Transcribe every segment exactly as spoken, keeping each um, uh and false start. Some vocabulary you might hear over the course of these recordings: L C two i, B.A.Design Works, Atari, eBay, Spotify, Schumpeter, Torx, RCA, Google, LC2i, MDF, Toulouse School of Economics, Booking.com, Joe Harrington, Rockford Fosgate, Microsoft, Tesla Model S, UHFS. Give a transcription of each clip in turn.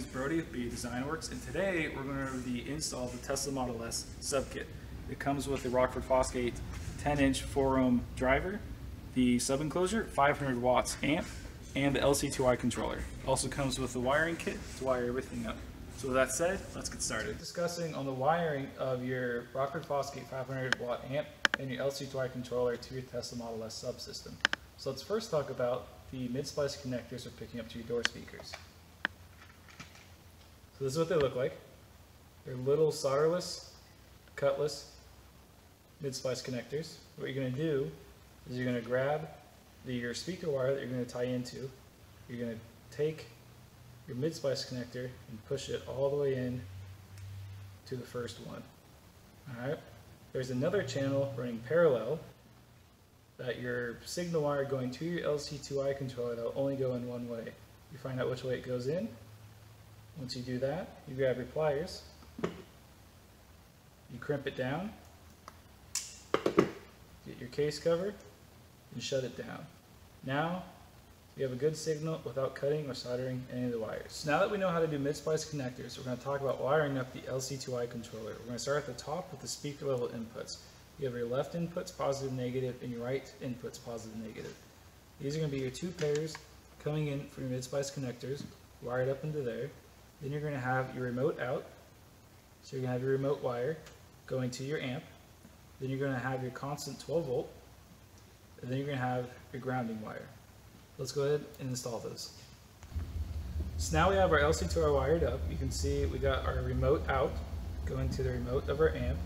name is Brody with B A Design Works, and today we're going to do the install of the Tesla Model S subkit. It comes with the Rockford Fosgate ten inch four ohm driver, the sub enclosure, five hundred watts amp, and the L C two i controller. It also comes with the wiring kit to wire everything up. So with that said, let's get started. Discussing on the wiring of your Rockford Fosgate five hundred watt amp and your L C two i controller to your Tesla Model S subsystem. So let's first talk about the mid-splice connectors for picking up to your door speakers. So this is what they look like. They're little solderless, cutless mid-splice connectors. What you're going to do is you're going to grab the, your speaker wire that you're going to tie into. You're going to take your mid-splice connector and push it all the way in to the first one. All right. There's another channel running parallel that your signal wire going to your L C two i controller that will only go in one way. You find out which way it goes in. Once you do that, you grab your pliers, you crimp it down, get your case cover, and shut it down. Now you have a good signal without cutting or soldering any of the wires. So now that we know how to do mid-splice connectors, we're going to talk about wiring up the L C two i controller. We're going to start at the top with the speaker level inputs. You have your left inputs, positive, negative, and your right inputs, positive, negative. These are going to be your two pairs coming in from your mid-splice connectors, wired up into there. Then you're going to have your remote out. So you're going to have your remote wire going to your amp. Then you're going to have your constant twelve volt. And then you're going to have your grounding wire. Let's go ahead and install those. So now we have our L C two i wired up. You can see we got our remote out going to the remote of our amp.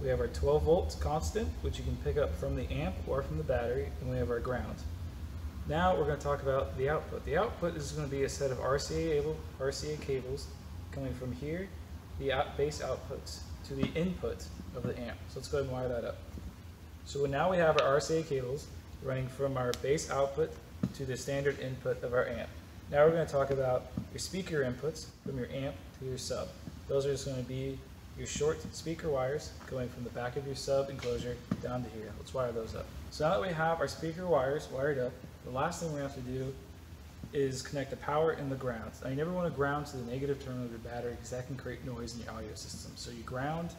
We have our twelve volts constant, which you can pick up from the amp or from the battery, and we have our ground. Now we're going to talk about the output. The output is going to be a set of R C A, able, R C A cables coming from here, the out base outputs, to the input of the amp. So let's go ahead and wire that up. So now we have our R C A cables running from our base output to the standard input of our amp. Now we're going to talk about your speaker inputs from your amp to your sub. Those are just going to be your short speaker wires going from the back of your sub enclosure down to here. Let's wire those up. So now that we have our speaker wires wired up, the last thing we have to do is connect the power and the ground. Now you never want to ground to the negative terminal of your battery because that can create noise in your audio system. So you ground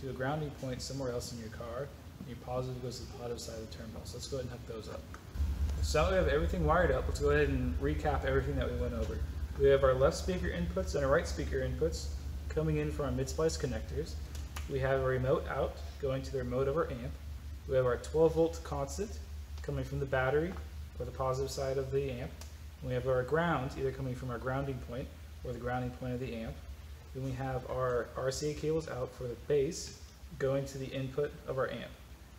to a grounding point somewhere else in your car, and your positive goes to the positive side of the terminal. So let's go ahead and hook those up. So now that we have everything wired up, let's go ahead and recap everything that we went over. We have our left speaker inputs and our right speaker inputs coming in from our mid-splice connectors. We have a remote out going to the remote of our amp. We have our twelve volt constant coming from the battery or the positive side of the amp. And we have our ground either coming from our grounding point or the grounding point of the amp. Then we have our R C A cables out for the base going to the input of our amp.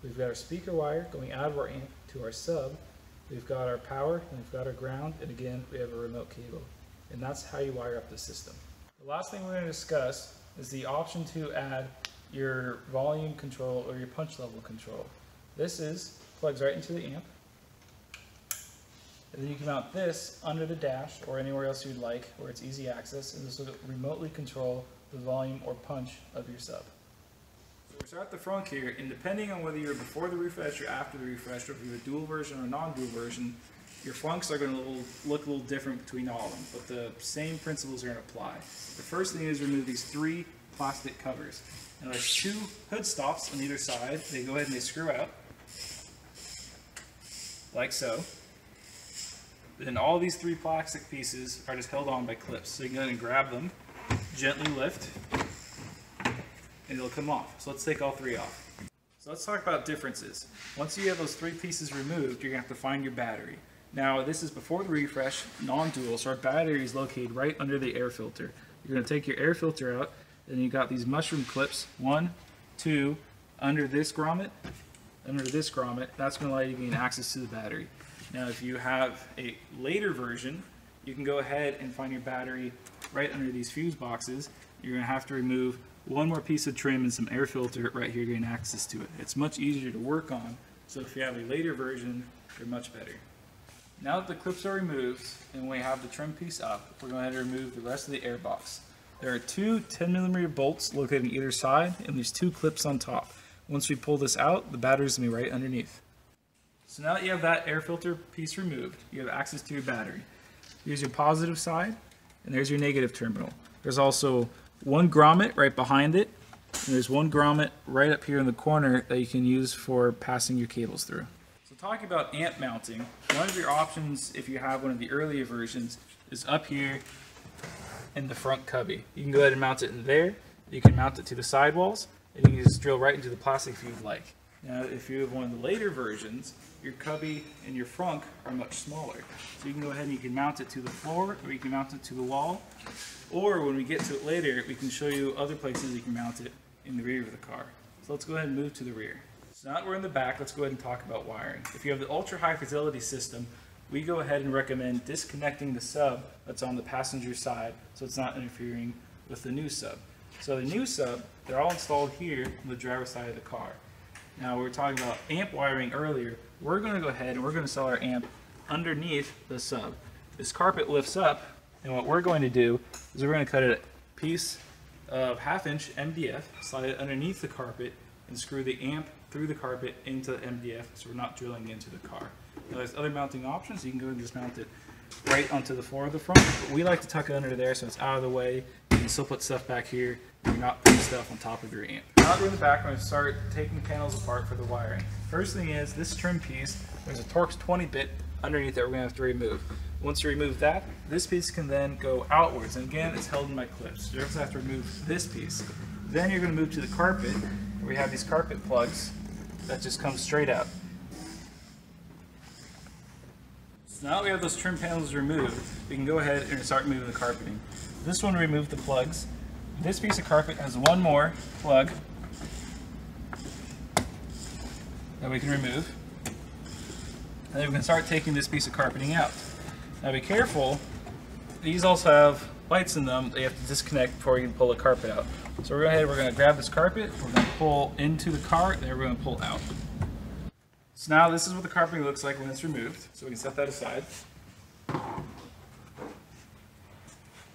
We've got our speaker wire going out of our amp to our sub. We've got our power, and we've got our ground, and again we have a remote cable. And that's how you wire up the system. The last thing we're going to discuss is the option to add your volume control or your punch level control. This is plugs right into the amp, and then you can mount this under the dash or anywhere else you'd like where it's easy access, and this will remotely control the volume or punch of your sub. So we're starting at the front here, and depending on whether you're before the refresh or after the refresh, or if you have a dual version or non-dual version, your flunks are going to look, look a little different between all of them, but the same principles are going to apply. The first thing is remove these three plastic covers. Now there's two hood stops on either side. They go ahead and they screw out, like so. Then all these three plastic pieces are just held on by clips. So you can go ahead and grab them, gently lift, and it'll come off. So let's take all three off. So let's talk about differences. Once you have those three pieces removed, you're going to have to find your battery. Now this is before the refresh, non-dual, so our battery is located right under the air filter. You're going to take your air filter out, and you've got these mushroom clips, one, two, under this grommet, under this grommet, that's going to allow you to gain access to the battery. Now if you have a later version, you can go ahead and find your battery right under these fuse boxes. You're going to have to remove one more piece of trim and some air filter right here to gain access to it. It's much easier to work on, so if you have a later version, you're much better. Now that the clips are removed and we have the trim piece up, we're going to remove the rest of the air box. There are two ten millimeter bolts located on either side, and there's two clips on top. Once we pull this out, the battery's going to be right underneath. So now that you have that air filter piece removed, you have access to your battery. Here's your positive side, and there's your negative terminal. There's also one grommet right behind it, and there's one grommet right up here in the corner that you can use for passing your cables through. So talking about amp mounting, one of your options if you have one of the earlier versions is up here in the front cubby. You can go ahead and mount it in there, you can mount it to the sidewalls, and you can just drill right into the plastic if you'd like. Now if you have one of the later versions, your cubby and your frunk are much smaller. So you can go ahead and you can mount it to the floor, or you can mount it to the wall, or when we get to it later, we can show you other places you can mount it in the rear of the car. So let's go ahead and move to the rear. So now that we're in the back, let's go ahead and talk about wiring. If you have the ultra high fidelity system, we go ahead and recommend disconnecting the sub that's on the passenger side so it's not interfering with the new sub. So the new sub, they're all installed here on the driver's side of the car. Now we were talking about amp wiring earlier. We're going to go ahead and we're going to sell our amp underneath the sub. This carpet lifts up, and what we're going to do is we're going to cut a piece of half inch M D F, slide it underneath the carpet, and screw the amp through the carpet into the M D F so we're not drilling into the car. Now there's other mounting options. You can go and just mount it right onto the floor of the front, but we like to tuck it under there so it's out of the way. You can still put stuff back here, and you're not putting stuff on top of your amp. Now we're in the back, I'm going to start taking the panels apart for the wiring. First thing is, this trim piece, there's a Torx twenty bit underneath that we're going to have to remove. Once you remove that, this piece can then go outwards, and again, it's held in my clips. You're just going to have to remove this piece. Then you're going to move to the carpet, where we have these carpet plugs that just come straight out. So now that we have those trim panels removed, we can go ahead and start moving the carpeting. This one removed the plugs. This piece of carpet has one more plug that we can remove. And then we can start taking this piece of carpeting out. Now be careful, these also have lights in them that you have to disconnect before you can pull the carpet out. So we're going ahead, we're going to grab this carpet, we're going to pull into the car, and then we're going to pull out. So now this is what the carpeting looks like when it's removed. So we can set that aside.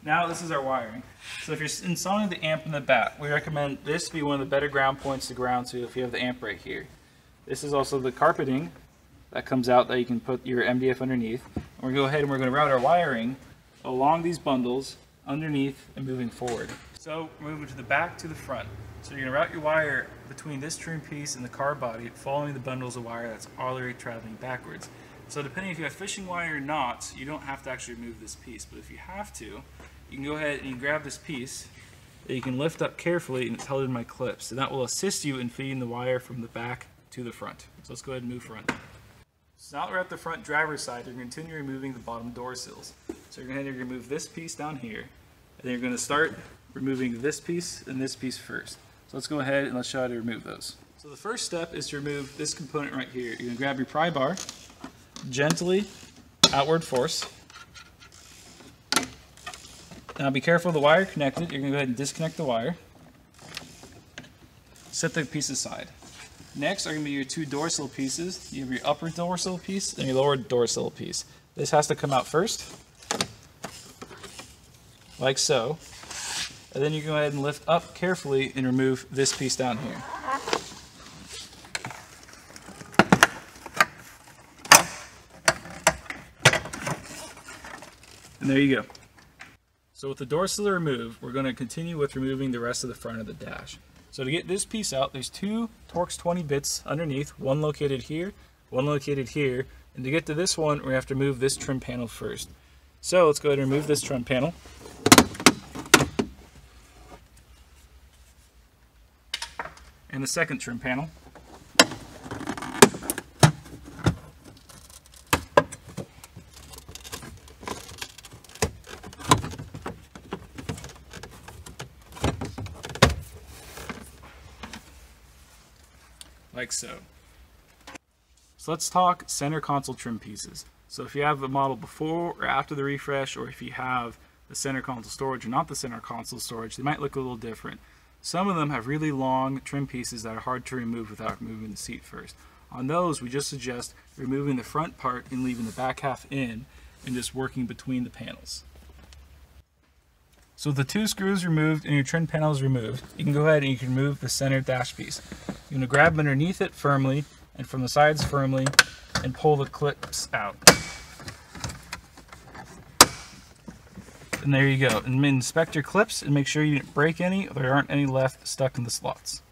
Now this is our wiring. So if you're installing the amp in the back, we recommend this be one of the better ground points to ground to if you have the amp right here. This is also the carpeting that comes out that you can put your M D F underneath. And we're going to go ahead and we're going to route our wiring along these bundles, underneath and moving forward. So moving to the back to the front. So you're going to route your wire between this trim piece and the car body, following the bundles of wire that's already traveling backwards. So depending if you have fishing wire or not, you don't have to actually remove this piece, but if you have to, you can go ahead and you grab this piece that you can lift up carefully, and it's held in my clips, and that will assist you in feeding the wire from the back to the front. So let's go ahead and move front. So now we're at the front driver's side, you're going to continue removing the bottom door sills. So you're going to remove this piece down here, and then you're going to start removing this piece and this piece first. So let's go ahead and let's show how to remove those. So the first step is to remove this component right here. You're going to grab your pry bar, gently outward force. Now be careful of the wire connected. You're going to go ahead and disconnect the wire. Set the piece aside. Next are going to be your two door sill pieces. You have your upper door sill piece and your lower door sill piece. This has to come out first, like so. And then you go ahead and lift up carefully and remove this piece down here. And there you go. So with the door sill removed, we're going to continue with removing the rest of the front of the dash. So to get this piece out, there's two Torx twenty bits underneath, one located here, one located here. And to get to this one, we have to move this trim panel first. So let's go ahead and remove this trim panel. And the second trim panel. Like so. So let's talk center console trim pieces. So if you have the model before or after the refresh, or if you have the center console storage or not the center console storage, they might look a little different. Some of them have really long trim pieces that are hard to remove without removing the seat first. On those, we just suggest removing the front part and leaving the back half in and just working between the panels. So the two screws removed and your trim panel is removed, you can go ahead and you can remove the center dash piece. You're going to grab underneath it firmly and from the sides firmly and pull the clips out. and there you go. And inspect your clips and make sure you didn't break any, or there aren't any left stuck in the slots.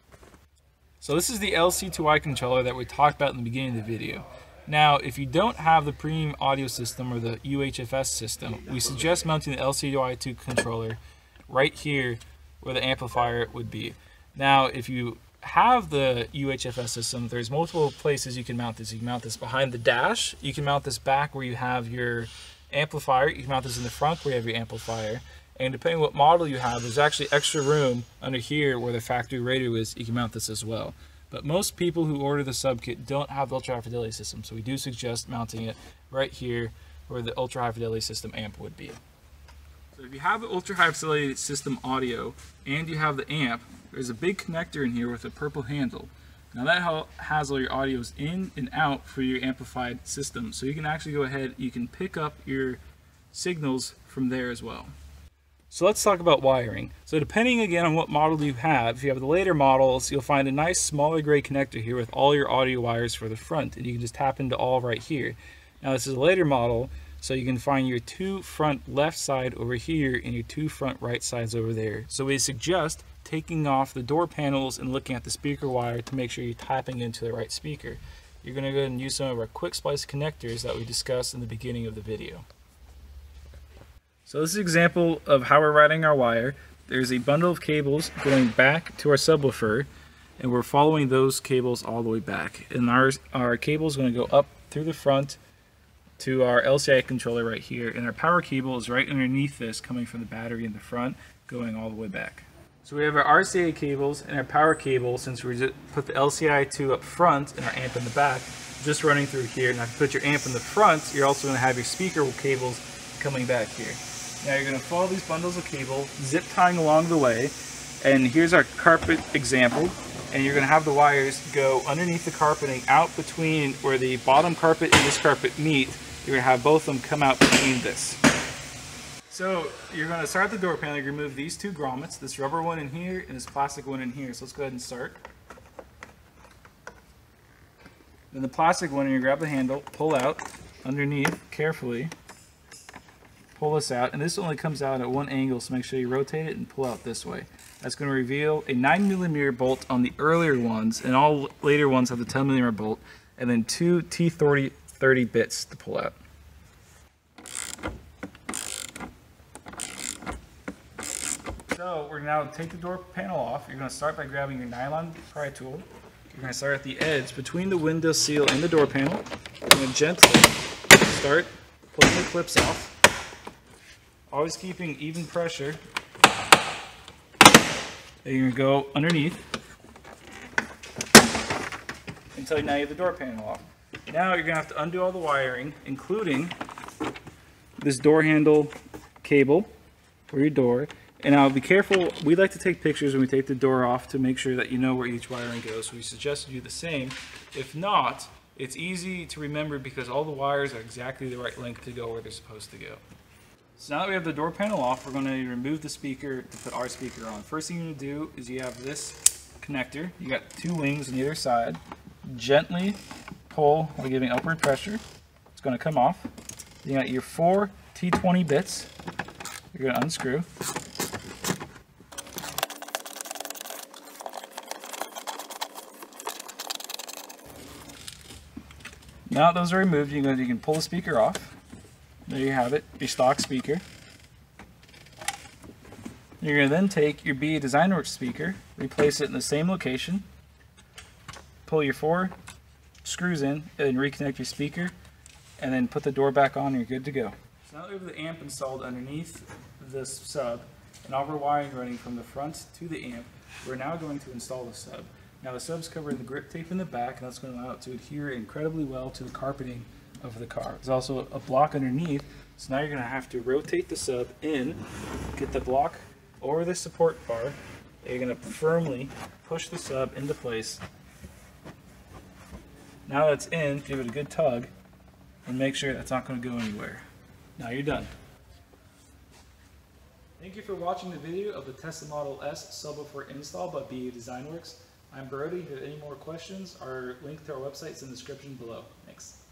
So this is the L C two i controller that we talked about in the beginning of the video. Now, if you don't have the premium audio system or the U H F S system, we suggest mounting the L C two i two controller right here where the amplifier would be. Now, if you have the U H F S system, there's multiple places you can mount this. You can mount this behind the dash, you can mount this back where you have your amplifier, you can mount this in the front where you have your amplifier, and depending on what model you have, there's actually extra room under here where the factory radio is, you can mount this as well. But most people who order the sub kit don't have the ultra high fidelity system, so we do suggest mounting it right here where the ultra high fidelity system amp would be. So if you have the ultra high fidelity system audio and you have the amp, there's a big connector in here with a purple handle. Now that has all your audios in and out for your amplified system, so you can actually go ahead, you can pick up your signals from there as well. So let's talk about wiring. So depending again on what model you have, if you have the later models, you'll find a nice smaller gray connector here with all your audio wires for the front, and you can just tap into all right here. Now this is a later model, so you can find your two front left side over here and your two front right sides over there. So we suggest taking off the door panels and looking at the speaker wire to make sure you're tapping into the right speaker. You're going to go ahead and use some of our quick splice connectors that we discussed in the beginning of the video. So this is an example of how we're routing our wire. There's a bundle of cables going back to our subwoofer, and we're following those cables all the way back. And our, our cable is going to go up through the front to our L C I controller right here, and our power cable is right underneath this, coming from the battery in the front, going all the way back. So we have our R C A cables and our power cable, since we just put the L C I two up front and our amp in the back, just running through here. Now if you put your amp in the front, you're also going to have your speaker cables coming back here. Now you're going to follow these bundles of cable, zip tying along the way, and here's our carpet example, and you're going to have the wires go underneath the carpeting out between where the bottom carpet and this carpet meet. You're going to have both of them come out between this. So you're going to start the door panel, you're going to remove these two grommets, this rubber one in here and this plastic one in here. So let's go ahead and start. Then the plastic one, you grab the handle, pull out underneath carefully. Pull this out, and this only comes out at one angle, so make sure you rotate it and pull out this way. That's going to reveal a nine millimeter bolt on the earlier ones, and all later ones have the ten millimeter bolt, and then two T thirty bits to pull out. So we're now take the door panel off. You're going to start by grabbing your nylon pry tool. You're going to start at the edge between the window seal and the door panel. You're going to gently start pulling the clips off. Always keeping even pressure. And you're going to go underneath until now you have the door panel off. Now you're going to have to undo all the wiring, including this door handle cable for your door. And now be careful, we like to take pictures when we take the door off to make sure that you know where each wiring goes. So we suggest you do the same. If not, it's easy to remember because all the wires are exactly the right length to go where they're supposed to go. So now that we have the door panel off, we're going to remove the speaker to put our speaker on. First thing you're going to do is you have this connector. You got two wings on the other side. Gently pull while giving upward pressure. It's going to come off. You got your four T twenty bits. You're going to unscrew. Now that those are removed, you can pull the speaker off. There you have it, your stock speaker. You're going to then take your B A Design Works speaker, replace it in the same location, pull your four screws in, and reconnect your speaker, and then put the door back on and you're good to go. So now we have the amp installed underneath this sub, and all of our wiring running from the front to the amp, we're now going to install the sub. Now the sub's covered in the grip tape in the back, and that's going to allow it to adhere incredibly well to the carpeting of the car. There's also a block underneath, so now you're going to have to rotate the sub in, get the block over the support bar, and you're going to firmly push the sub into place. Now that it's in, give it a good tug and make sure that's not going to go anywhere. Now you're done. Thank you for watching the video of the Tesla Model S subwoofer install by B A Design Works. I'm Brody. If you have any more questions, our link to our website is in the description below. Thanks.